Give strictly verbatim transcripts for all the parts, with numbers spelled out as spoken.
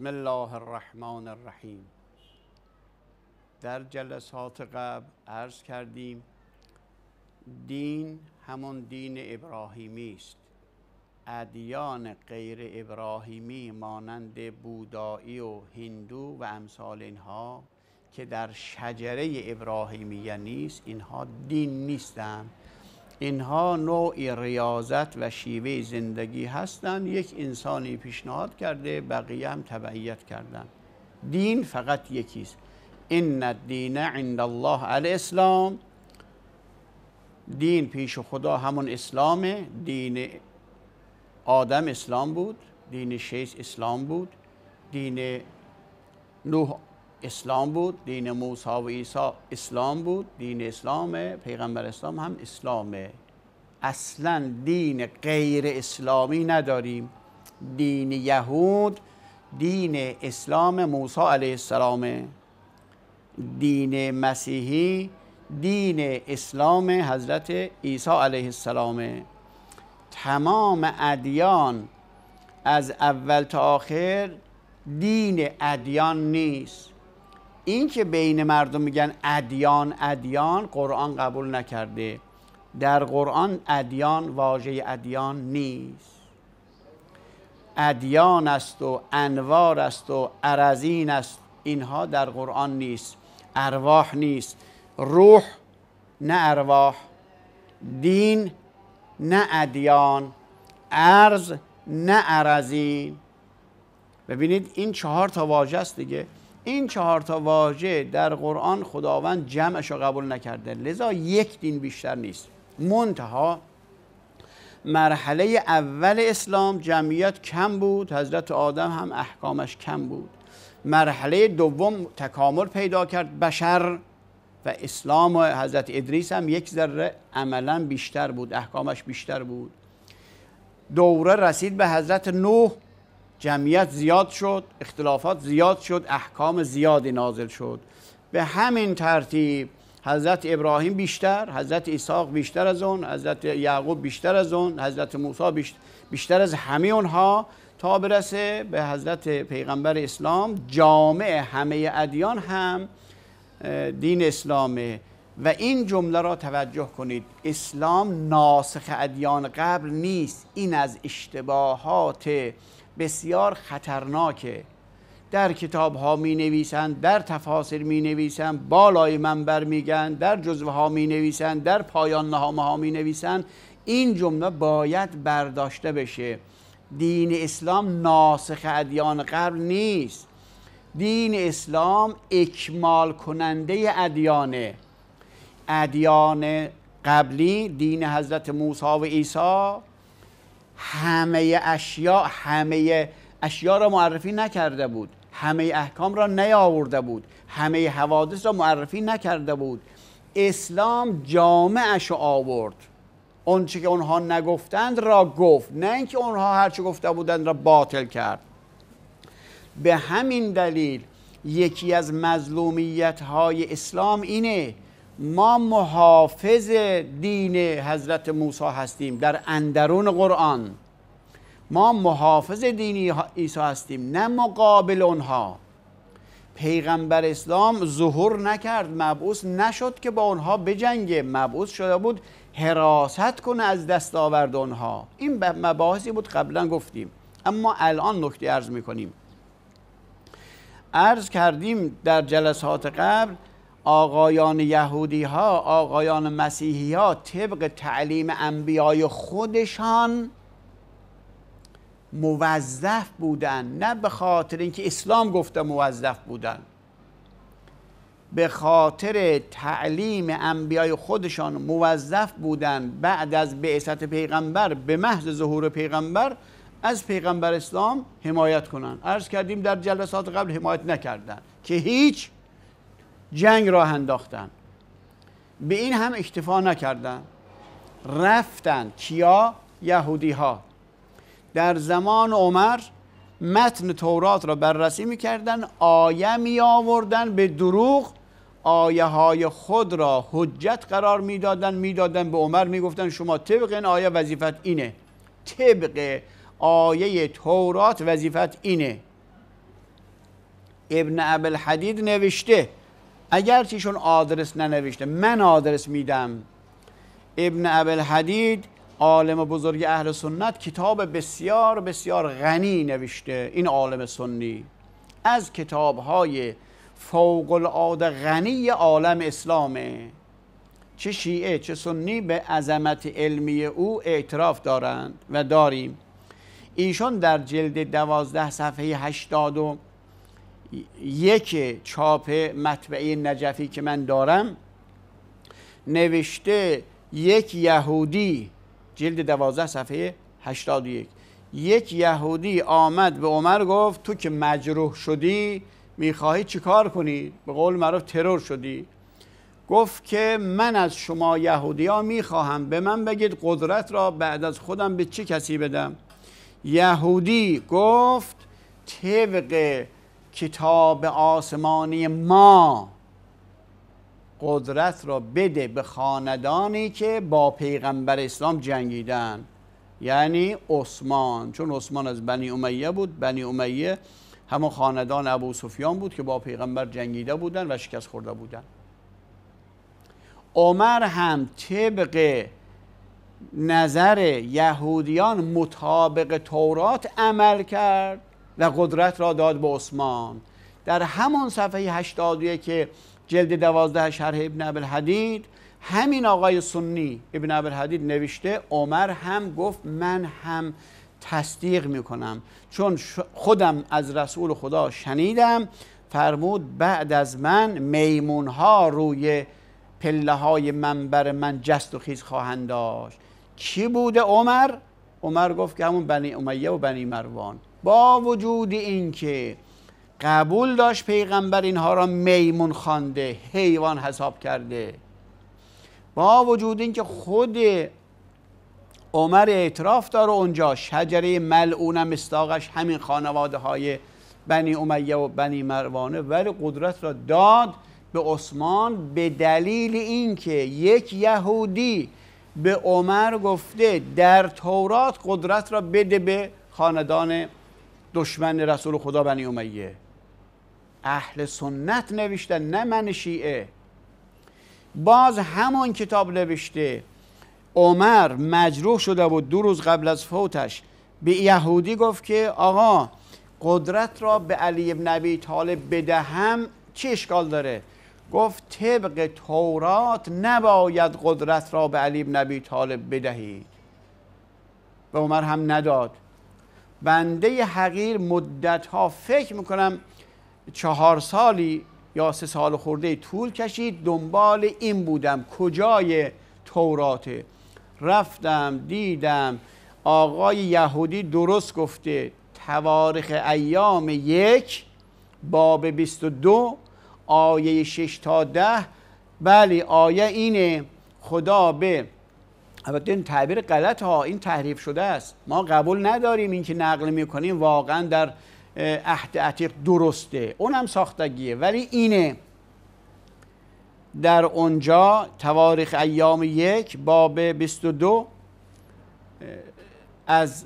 بسم الله الرحمن الرحیم. در جلسات قبل عرض کردیم دین همون دین ابراهیمی است. ادیان غیر ابراهیمی مانند بودایی و هندو و امثال اینها که در شجره ابراهیمی نیست، اینها دین نیستند. اینها نوعی ریاضت و شیوه زندگی هستند. یک انسانی پیشنهاد کرده، بقیه هم تبعیت کردن. دین فقط یکیست. ان الدین عند الله الاسلام. دین پیش خدا همون اسلامه. دین آدم اسلام بود، دین شیث اسلام بود، دین نوح اسلام بود، دین موسی و عیسی اسلام بود، دین اسلام پیغمبر اسلام هم اسلامه. اصلا دین غیر اسلامی نداریم. دین یهود دین اسلام موسی علیه السلام، دین مسیحی دین اسلام حضرت عیسی علیه السلام. تمام ادیان از اول تا آخر دین ادیان نیست. این که بین مردم میگن ادیان ادیان، قرآن قبول نکرده. در قرآن ادیان، واژه ادیان نیست. ادیان است و انوار است و ارزین است، اینها در قرآن نیست. ارواح نیست، روح نه ارواح، دین نه ادیان، ارز نه ارزین. ببینید این چهار تا واژه است دیگه. این چهار تا واژه در قرآن خداوند جمعش رو قبول نکرده، لذا یک دین بیشتر نیست. منتها مرحله اول اسلام جمعیت کم بود، حضرت آدم هم احکامش کم بود. مرحله دوم تکامل پیدا کرد بشر و اسلام و حضرت ادریس هم یک ذره عملا بیشتر بود، احکامش بیشتر بود. دوره رسید به حضرت نوح، جمعیت زیاد شد، اختلافات زیاد شد، احکام زیادی نازل شد. به همین ترتیب حضرت ابراهیم بیشتر، حضرت اسحاق بیشتر از اون، حضرت یعقوب بیشتر از اون، حضرت موسی بیشتر از همه اونها، تا برسه به حضرت پیغمبر اسلام. جامع همه ادیان هم دین اسلامه. و این جمله را توجه کنید، اسلام ناسخ ادیان قبل نیست. این از اشتباهات بسیار خطرناکه. در کتاب ها می نویسند، در تفاسیر می نویسند، بالای منبر میگن، در جزوه ها می نویسند، در پایان نامه ها می نویسند. این جمله باید برداشته بشه. دین اسلام ناسخ ادیان قبل نیست. دین اسلام اکمال کننده ادیانه. ادیان قبلی، دین حضرت موسی و عیسی، همه اشیا همه اشیا را معرفی نکرده بود، همه احکام را نیاورده بود، همه حوادث را معرفی نکرده بود. اسلام جامعش را آورد، اون چی که اونها نگفتند را گفت، نه اینکه اونها هرچی گفته بودند را باطل کرد. به همین دلیل یکی از مظلومیت های اسلام اینه، ما محافظ دین حضرت موسی هستیم در اندرون قرآن، ما محافظ دین عیسی هستیم نه مقابل اونها. پیغمبر اسلام ظهور نکرد، مبعوث نشد که با اونها بجنگه، مبعوث شده بود حراست کنه از دستاورد اونها. این مباحثی بود قبلا گفتیم، اما الان نکته عرض میکنیم. عرض کردیم در جلسات قبل آقایان یهودی ها، آقایان مسیحی ها طبق تعلیم انبیای خودشان موظف بودند، نه به خاطر اینکه اسلام گفته موظف بودند، به خاطر تعلیم انبیای خودشان موظف بودند بعد از بعثت پیغمبر، به محض ظهور پیغمبر، از پیغمبر اسلام حمایت کنند. عرض کردیم در جلسات قبل حمایت نکردند که هیچ، جنگ راه انداختن، به این هم اکتفا نکردن. رفتن کیا؟ یهودی ها. در زمان عمر متن تورات را بررسی میکردن، آیه می آوردن، به دروغ آیه های خود را حجت قرار میدادن، میدادن به عمر، میگفتن شما طبق این آیه وظیفت اینه، طبق آیه تورات وظیفت اینه. ابن ابی الحدید نوشته، اگرچه ایشون آدرس ننوشته، من آدرس میدم. ابن ابی الحدید عالم بزرگ اهل سنت کتاب بسیار بسیار غنی نوشته، این عالم سنی از کتاب‌های فوق العاده غنی عالم اسلامه. چه شیعه چه سنی به عظمت علمی او اعتراف دارند و داریم. ایشون در جلد دوازده صفحه هشتاد و یک چاپ مطبعه نجفی که من دارم نوشته، یک یهودی، جلد دوازده صفحه هشتاد و یک، یک یهودی آمد به عمر گفت تو که مجروح شدی میخواهی چیکار کنی؟ به قول معروف ترور شدی. گفت که من از شما یهودی‌ها میخواهم به من بگید قدرت را بعد از خودم به چه کسی بدم. یهودی گفت طبق کتاب آسمانی ما قدرت را بده به خاندانی که با پیغمبر اسلام جنگیدن، یعنی عثمان، چون عثمان از بنی امیه بود، بنی امیه همون خاندان ابو سفیان بود که با پیغمبر جنگیده بودن و شکست خورده بودن. عمر هم طبق نظر یهودیان مطابق تورات عمل کرد و قدرت را داد به عثمان. در همان صفحه هشتاد و یک که جلد دوازده شرح ابن ابی الحدید همین آقای سنی ابن ابی الحدید نوشته، عمر هم گفت من هم تصدیق میکنم، چون خودم از رسول خدا شنیدم فرمود بعد از من میمونها روی پله های منبر من جست و خیز خواهند داشت. کی بوده عمر؟ عمر گفت که همون بنی امیه و بنی مروان. با وجود اینکه قبول داشت پیغمبر اینها را میمون خوانده، حیوان حساب کرده، با وجود اینکه خود عمر اعتراف داره اونجا شجره ملعونم مستاقش همین خانواده های بنی امیه و بنی مروانه، ولی قدرت را داد به عثمان به دلیل اینکه یک یهودی به عمر گفته در تورات قدرت را بده به خاندان دشمن رسول خدا بنی امیه. اهل سنت نوشتن، نه من شیعه. باز همان کتاب نوشته، عمر مجروح شده بود، دو روز قبل از فوتش به یهودی گفت که آقا قدرت را به علی ابن ابی طالب بدهم چه اشکال داره؟ گفت طبق تورات نباید قدرت را به علی ابن ابی طالب بدهید. و عمر هم نداد. بنده حقیر مدت ها فکر میکنم چهار سالی یا سه سال خورده طول کشید دنبال این بودم کجای توراته. رفتم دیدم آقای یهودی درست گفته، تواریخ ایام یک باب بیست و دو آیه شش تا ده. بله آیه اینه، خدا به، البته این تعبیر غلط ها، این تحریف شده است، ما قبول نداریم اینکه نقل میکنیم واقعا در عهد عتیق درسته، اونم ساختگیه، ولی اینه. در اونجا تواریخ ایام یک باب بیست و دو از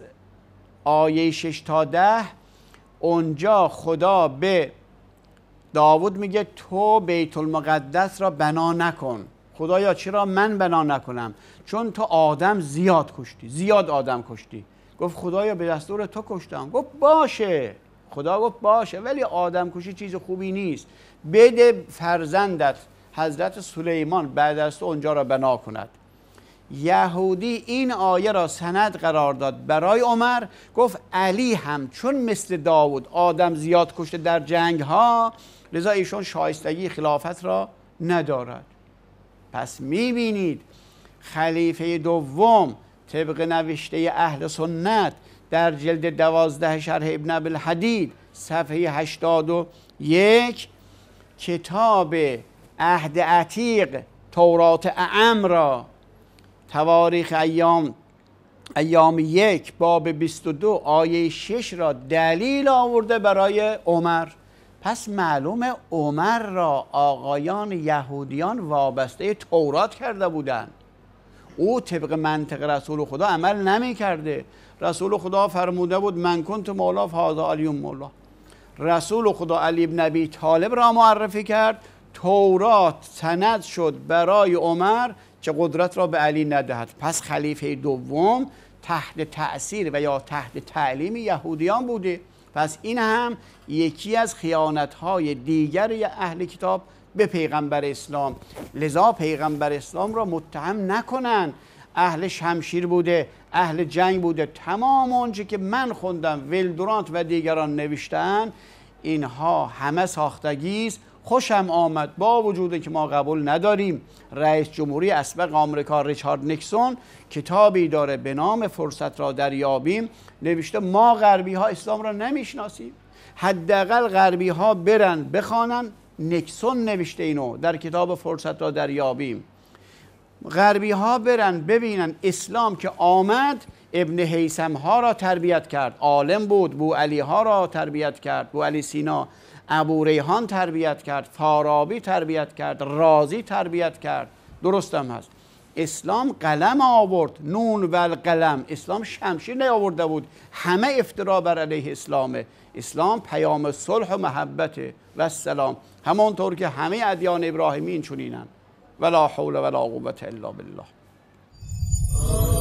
آیه شش تا ده، اونجا خدا به داوود میگه تو بیت المقدس را بنا نکن. خدایا چرا من بنا نکنم؟ چون تو آدم زیاد کشتی، زیاد آدم کشتی. گفت خدایا به دستور تو کشتم. گفت باشه. خدا گفت باشه، ولی آدم کشی چیز خوبی نیست، بده فرزندت حضرت سلیمان بعد از تو اونجا را بنا کند. یهودی این آیه را سند قرار داد برای عمر، گفت علی هم چون مثل داوود آدم زیاد کشته در جنگ ها، لذا ایشون شایستگی خلافت را ندارد. پس میبینید خلیفه دوم طبق نوشته اهل سنت در جلد دوازده شرح ابن ابی الحدید صفحه هشتاد و یک کتاب عهد عتیق تورات اعم را تواریخ ایام ایام یک باب بیست و دو آیه شش را دلیل آورده برای عمر. پس معلومه عمر را آقایان یهودیان وابسته تورات کرده بودند. او طبق منطق رسول خدا عمل نمی کرده. رسول خدا فرموده بود من کنت مولا فهذا علی مولا، رسول خدا علی بن ابی طالب را معرفی کرد، تورات سند شد برای عمر که قدرت را به علی ندهد. پس خلیفه دوم تحت تأثیر و یا تحت تعلیم یهودیان بوده. پس این هم یکی از خیانت‌های دیگر اهل کتاب به پیغمبر اسلام. لذا پیغمبر اسلام را متهم نکنن اهل شمشیر بوده، اهل جنگ بوده. تمام آنچه که من خوندم، ولدورانت و دیگران نوشتن، اینها همه ساختگی است. خوشم آمد با وجود که ما قبول نداریم. رئیس جمهوری اسبق آمریکا ریچارد نیکسون کتابی داره به نام فرصت را دریابیم، نوشته ما غربی ها اسلام را نمیشناسیم، حداقل غربی ها برن بخوانن. نیکسون نوشته اینو در کتاب فرصت را دریابیم. غربی ها برن ببینن اسلام که آمد ابن هیثم ها را تربیت کرد، عالم بود، بو علی ها را تربیت کرد، بو علی سینا، ابو ریحان تربیت کرد، فارابی تربیت کرد، رازی تربیت کرد. درستم هست. اسلام قلم آورد، نون و القلم. اسلام شمشیر نیاورده بود. همه افترا بر علیه اسلامه. اسلام پیام صلح و محبت و سلام، همانطور که همه ادیان ابراهیمی این چنینن. ولا حول ولا قوة الا بالله.